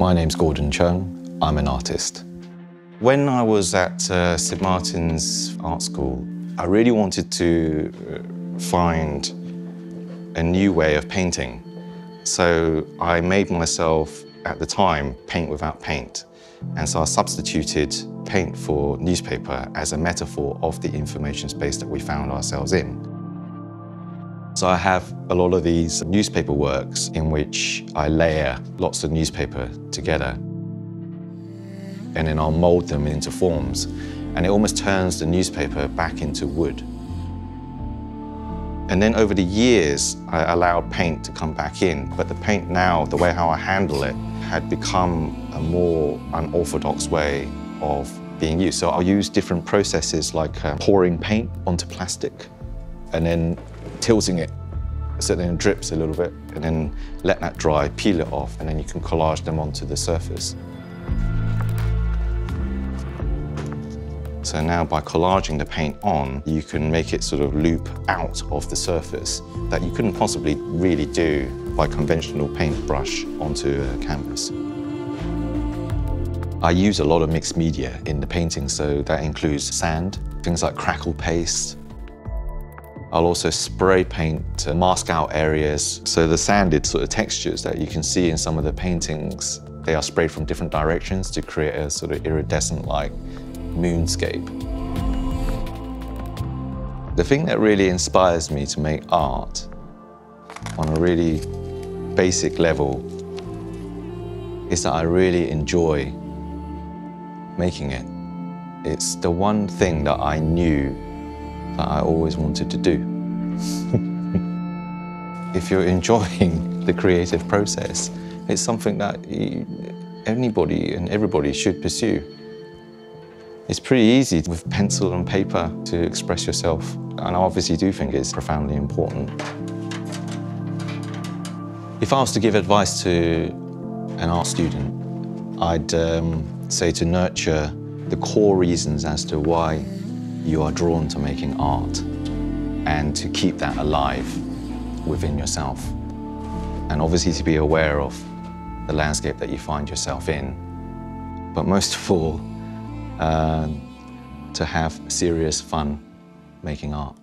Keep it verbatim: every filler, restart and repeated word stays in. My name's Gordon Chung. I'm an artist. When I was at uh, Saint Martin's Art School, I really wanted to find a new way of painting. So I made myself, at the time, paint without paint. And so I substituted paint for newspaper as a metaphor of the information space that we found ourselves in. So I have a lot of these newspaper works in which I layer lots of newspaper together. And then I'll mold them into forms. And it almost turns the newspaper back into wood. And then over the years, I allowed paint to come back in. But the paint now, the way how I handle it, had become a more unorthodox way of being used. So I'll use different processes like uh, pouring paint onto plastic and then tilting it so then it drips a little bit, and then let that dry, peel it off, and then you can collage them onto the surface. So now by collaging the paint on, you can make it sort of loop out of the surface that you couldn't possibly really do by conventional paintbrush onto a canvas. I use a lot of mixed media in the painting, so that includes sand, things like crackle paste. I'll also spray paint to mask out areas. So the sanded sort of textures that you can see in some of the paintings, they are sprayed from different directions to create a sort of iridescent-like moonscape. The thing that really inspires me to make art on a really basic level is that I really enjoy making it. It's the one thing that I knew that I always wanted to do. If you're enjoying the creative process, it's something that anybody and everybody should pursue. It's pretty easy with pencil and paper to express yourself, and I obviously do think it's profoundly important. If I was to give advice to an art student, I'd um, say to nurture the core reasons as to why you are drawn to making art, and to keep that alive within yourself. And obviously to be aware of the landscape that you find yourself in, but most of all, Uh, to have serious fun making art.